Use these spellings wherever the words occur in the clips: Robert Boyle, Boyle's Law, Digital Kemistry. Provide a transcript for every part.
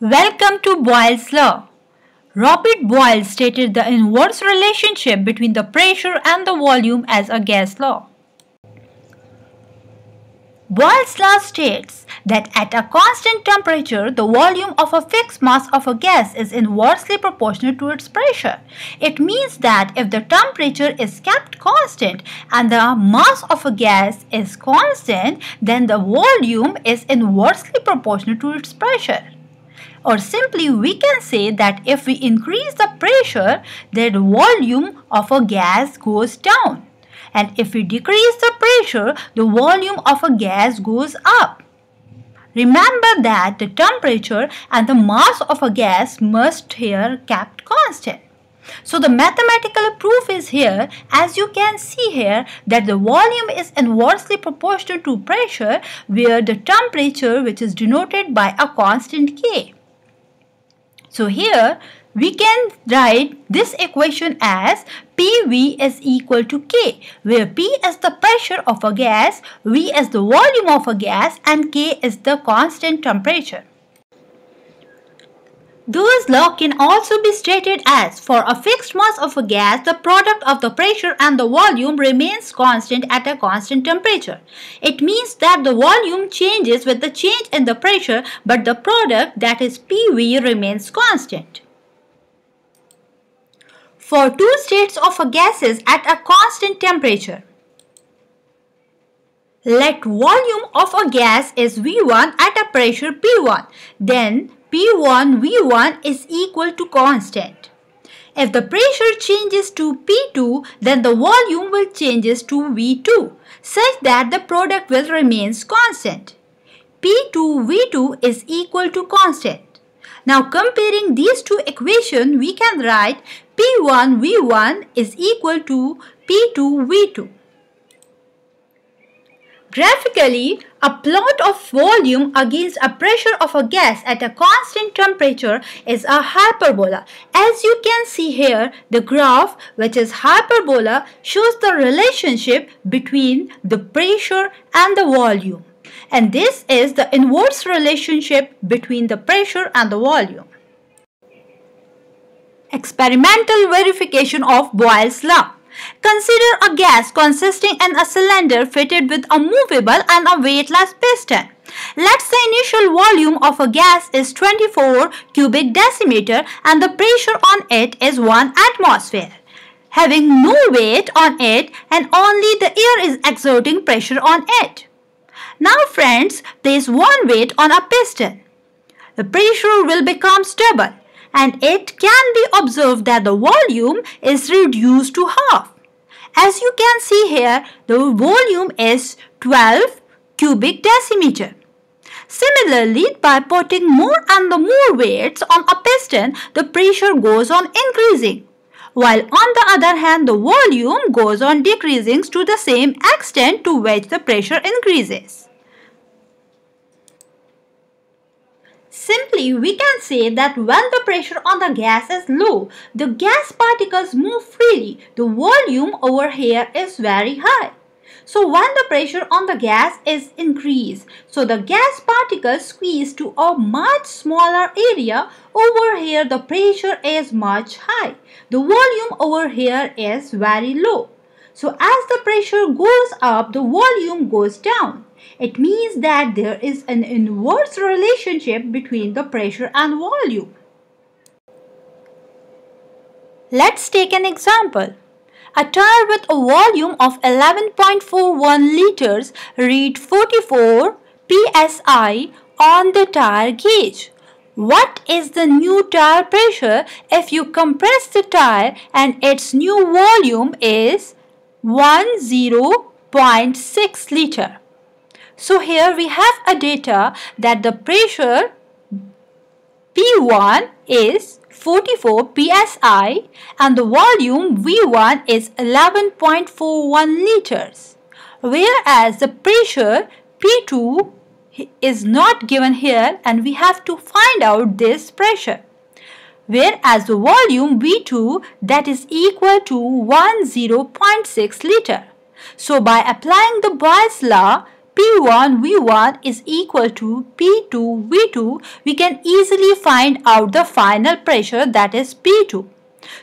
Welcome to Boyle's Law. Robert Boyle stated the inverse relationship between the pressure and the volume as a gas law. Boyle's law states that at a constant temperature, the volume of a fixed mass of a gas is inversely proportional to its pressure. It means that if the temperature is kept constant and the mass of a gas is constant, then the volume is inversely proportional to its pressure. Or simply, we can say that if we increase the pressure, the volume of a gas goes down. And if we decrease the pressure, the volume of a gas goes up. Remember that the temperature and the mass of a gas must here kept constant. So the mathematical proof is here, as you can see here, that the volume is inversely proportional to pressure, where the temperature, which is denoted by a constant K. So here we can write this equation as PV is equal to K, where P is the pressure of a gas, V is the volume of a gas, and K is the constant temperature. Boyle's law can also be stated as, for a fixed mass of a gas, the product of the pressure and the volume remains constant at a constant temperature. It means that the volume changes with the change in the pressure, but the product, that is PV, remains constant. For two states of a gases at a constant temperature, let volume of a gas is V1 at a pressure P1, then P1 V1 is equal to constant. If the pressure changes to P2, then the volume will changes to V2, such that the product will remains constant. P2 V2 is equal to constant. Now comparing these two equations, we can write P1 V1 is equal to P2 V2. Graphically, a plot of volume against a pressure of a gas at a constant temperature is a hyperbola. As you can see here, the graph, which is hyperbola, shows the relationship between the pressure and the volume. And this is the inverse relationship between the pressure and the volume. Experimental verification of Boyle's law. Consider a gas consisting in a cylinder fitted with a movable and a weightless piston. Let's say initial volume of a gas is 24 cubic decimeter and the pressure on it is 1 atmosphere. Having no weight on it and only the air is exerting pressure on it. Now friends, place one weight on a piston. The pressure will become stable, and it can be observed that the volume is reduced to half. As you can see here, the volume is 12 cubic decimeter. Similarly, by putting more and the more weights on a piston, the pressure goes on increasing, while on the other hand, the volume goes on decreasing to the same extent to which the pressure increases. Simply, we can say that when the pressure on the gas is low, the gas particles move freely. The volume over here is very high. So when the pressure on the gas is increased, so the gas particles squeeze to a much smaller area. Over here, the pressure is much high. The volume over here is very low. So as the pressure goes up, the volume goes down. It means that there is an inverse relationship between the pressure and volume. Let's take an example. A tire with a volume of 11.41 liters read 44 psi on the tire gauge. What is the new tire pressure if you compress the tire and its new volume is 10.6 liter? So here we have a data that the pressure P1 is 44 psi and the volume V1 is 11.41 liters. Whereas the pressure P2 is not given here and we have to find out this pressure. Whereas the volume V2, that is equal to 10.6 liter. So by applying the Boyle's law, P1 V1 is equal to P2 V2, we can easily find out the final pressure, that is P2.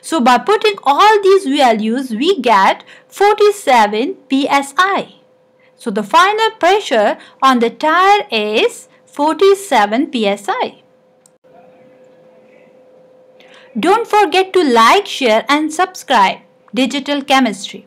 So by putting all these values, we get 47 psi. So the final pressure on the tire is 47 psi. Don't forget to like, share and subscribe. Digital Kemistry.